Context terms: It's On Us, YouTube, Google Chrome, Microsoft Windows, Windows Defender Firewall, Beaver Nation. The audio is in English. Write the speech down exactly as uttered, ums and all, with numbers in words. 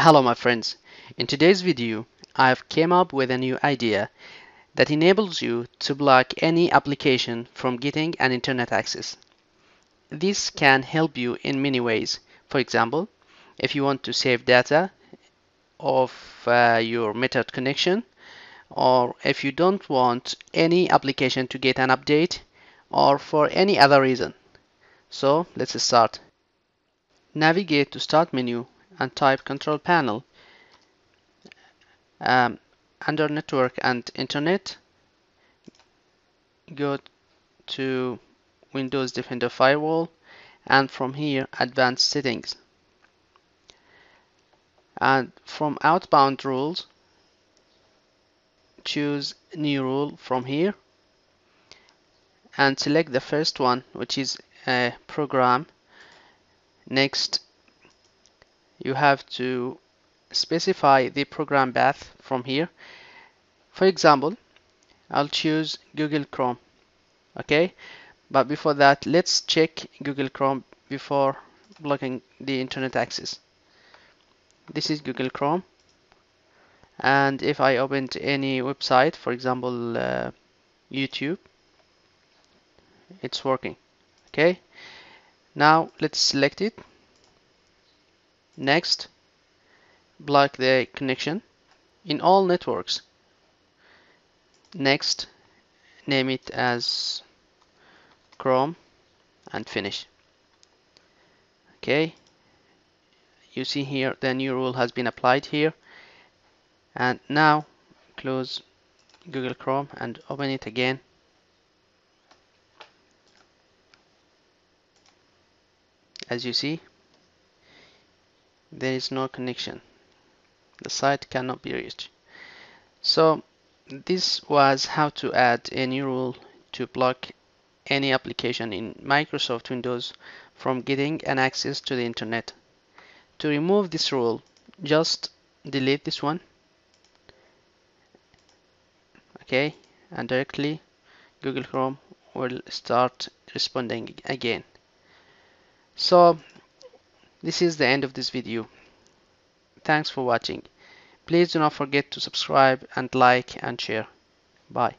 Hello my friends, in today's video I have came up with a new idea that enables you to block any application from getting an internet access. This can help you in many ways. For example, if you want to save data of uh, your metered connection, or if you don't want any application to get an update, or for any other reason. So let's start. Navigate to Start menu and type Control Panel. Um, under Network and Internet, go to Windows Defender Firewall, and from here Advanced Settings, and from Outbound Rules choose New Rule from here and select the first one, which is a program. Next, you have to specify the program path from here. For example, I'll choose Google Chrome. Okay, but before that, let's check Google Chrome before blocking the internet access. This is Google Chrome, and if I opened any website, for example uh, YouTube, it's working. Okay, now let's select it. Next, block the connection in all networks. Next, name it as Chrome and finish. Okay, you see here the new rule has been applied here, and now close Google Chrome and open it again. As you see, there is no connection. The site cannot be reached. So this was how to add a new rule to block any application in Microsoft Windows from getting an access to the internet. To remove this rule, just delete this one, okay, and directly Google Chrome will start responding again. So this is the end of this video. Thanks for watching. Please do not forget to subscribe and like and share. Bye.